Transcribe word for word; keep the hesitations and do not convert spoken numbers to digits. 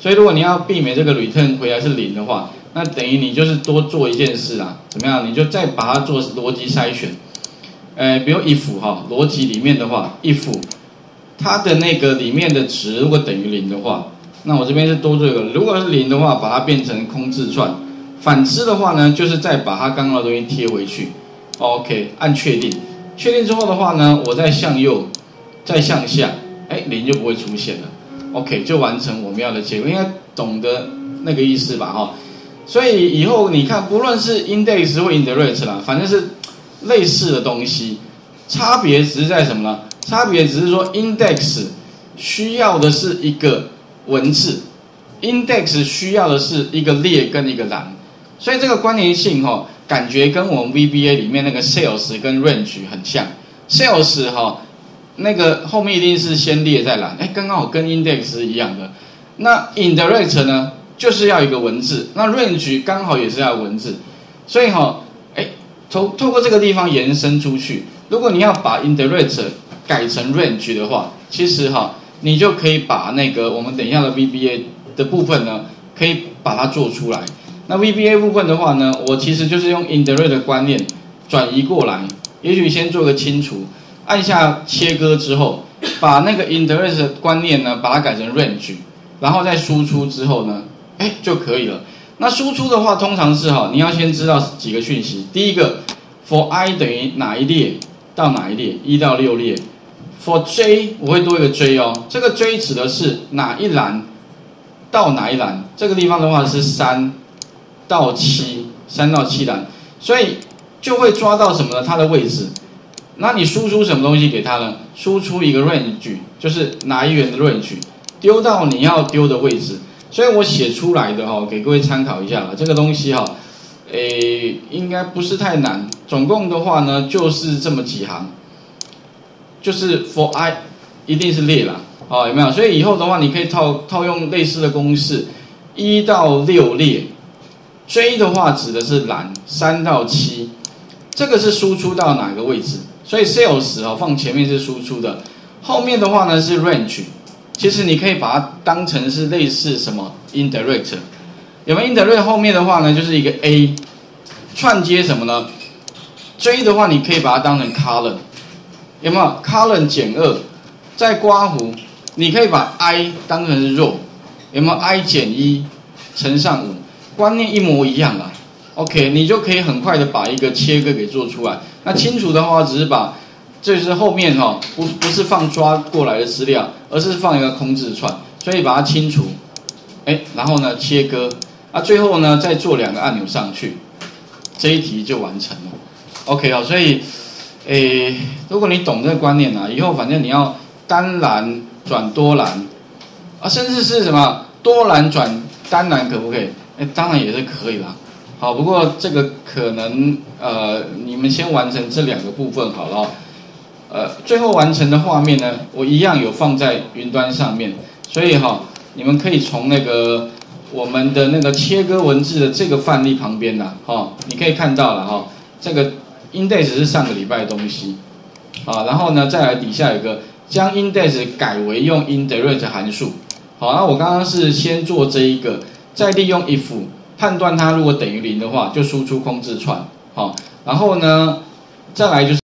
所以如果你要避免这个 return 回来是零的话，那等于你就是多做一件事啊，怎么样？你就再把它做逻辑筛选。呃，比如 if 哈，逻辑里面的话 ，if 它的那个里面的值如果等于零的话，那我这边是多做一个，如果是零的话，把它变成空字串。反之的话呢，就是再把它刚刚的东西贴回去。OK， 按确定，确定之后的话呢，我再向右，再向下，哎，零就不会出现了。OK， 就完成我们要的结果，应该懂得那个意思吧？哈，所以以后你看，不论是 index 或 indirect 啦，反正是类似的东西，差别只是在什么呢？差别只是说 index 需要的是一个文字 ，index 需要的是一个列跟一个栏，所以这个关联性哈、哦，感觉跟我们 V B A 里面那个 sales 跟 range 很像 ，sales 哈、哦。那个后面一定是先列再栏，哎，刚刚好跟 index 一样的。那 indirect 呢，就是要一个文字。那 range 刚好也是要文字，所以哈、哦，哎，透透过这个地方延伸出去。如果你要把 indirect 改成 range 的话，其实哈、哦，你就可以把那个我们等一下的 V B A 的部分呢，可以把它做出来。那 V B A 部分的话呢，我其实就是用 indirect 的观念转移过来，也许先做个清除。按下切割之后，把那个 indirect 的观念呢，把它改成 range， 然后再输出之后呢，哎就可以了。那输出的话，通常是哈，你要先知道几个讯息。第一个 ，for i 等于哪一列到哪一列，一到六列。for j 我会多一个 j 哦，这个 j 指的是哪一栏到哪一栏，这个地方的话是三到七，三到七栏，所以就会抓到什么呢？它的位置。那你输出什么东西给它呢？输出一个 range， 就是哪一元的 range， 丢到你要丢的位置。所以我写出来的哈，给各位参考一下。这个东西哈，诶，应该不是太难。总共的话呢，就是这么几行，就是 for i 一定是列啦，哦，有没有？所以以后的话，你可以套套用类似的公式，一到六列 ，j 的话指的是栏，三到七，这个是输出到哪个位置？所以 sales 哦放前面是输出的，后面的话呢是 range， 其实你可以把它当成是类似什么 indirect， 有没有 indirect 后面的话呢就是一个 a 串接什么呢 ？j 的话你可以把它当成 column， 有没有 column 减二，在括弧你可以把 i 当成是 row， 有没有 i 减一乘上五，观念一模一样啦。OK， 你就可以很快的把一个切割给做出来。那清除的话，只是把，这是后面哈、哦，不不是放抓过来的资料，而是放一个空字串，所以把它清除，哎，然后呢切割，啊，最后呢再做两个按钮上去，这一题就完成了。OK 哦，所以，诶，如果你懂这个观念啊，以后反正你要单栏转多栏，啊，甚至是什么多栏转单栏可不可以？哎，当然也是可以啦。好，不过这个可能呃，你们先完成这两个部分好了，呃，最后完成的画面呢，我一样有放在云端上面，所以哈、哦，你们可以从那个我们的那个切割文字的这个范例旁边啦，哈、哦，你可以看到了哈、哦，这个 index 是上个礼拜的东西，啊，然后呢，再来底下有个将 index 改为用 indirect 函数，好，那我刚刚是先做这一个，再利用 if。判断它如果等于零的话，就输出空字串，好，然后呢，再来就是。